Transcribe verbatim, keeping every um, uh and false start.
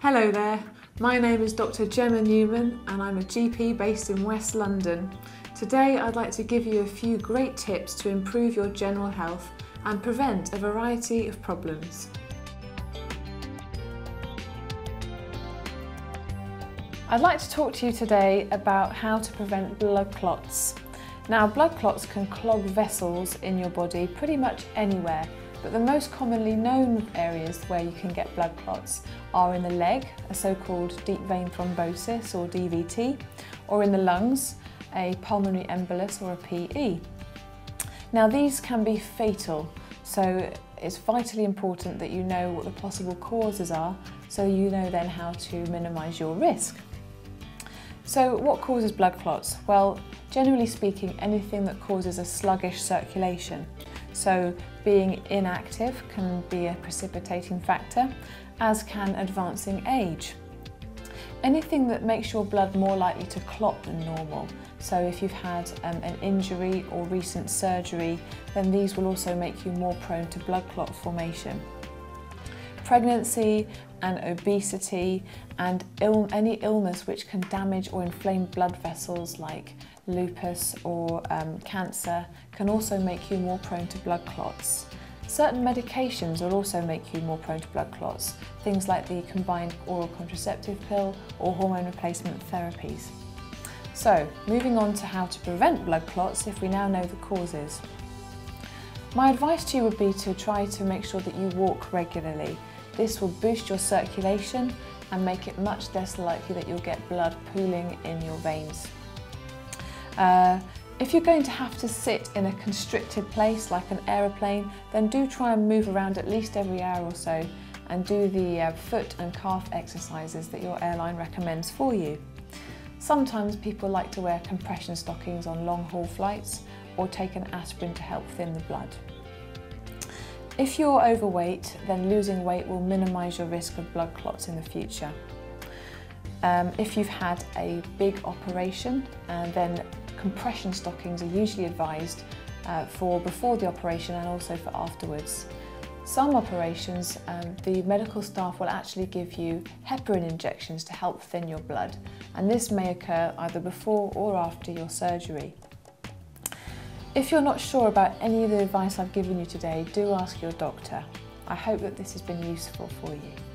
Hello there, my name is Doctor Gemma Newman and I'm a G P based in West London. Today I'd like to give you a few great tips to improve your general health and prevent a variety of problems. I'd like to talk to you today about how to prevent blood clots. Now, blood clots can clog vessels in your body pretty much anywhere. But the most commonly known areas where you can get blood clots are in the leg, a so-called deep vein thrombosis or D V T, or in the lungs, a pulmonary embolus or a P E. Now these can be fatal, so it's vitally important that you know what the possible causes are so you know then how to minimise your risk. So what causes blood clots? Well, generally speaking, anything that causes a sluggish circulation. So being inactive can be a precipitating factor, as can advancing age. Anything that makes your blood more likely to clot than normal. So if you've had um, an injury or recent surgery, then these will also make you more prone to blood clot formation. Pregnancy and obesity and Ill any illness which can damage or inflame blood vessels like lupus or um, cancer can also make you more prone to blood clots. Certain medications will also make you more prone to blood clots, things like the combined oral contraceptive pill or hormone replacement therapies. So, moving on to how to prevent blood clots if we now know the causes. My advice to you would be to try to make sure that you walk regularly. This will boost your circulation and make it much less likely that you'll get blood pooling in your veins. Uh, if you're going to have to sit in a constricted place like an aeroplane, then do try and move around at least every hour or so and do the uh, foot and calf exercises that your airline recommends for you. Sometimes people like to wear compression stockings on long-haul flights or take an aspirin to help thin the blood. If you're overweight, then losing weight will minimise your risk of blood clots in the future. Um, if you've had a big operation, uh, then compression stockings are usually advised uh, for before the operation and also for afterwards. Some operations, um, the medical staff will actually give you heparin injections to help thin your blood, and this may occur either before or after your surgery. If you're not sure about any of the advice I've given you today, do ask your doctor. I hope that this has been useful for you.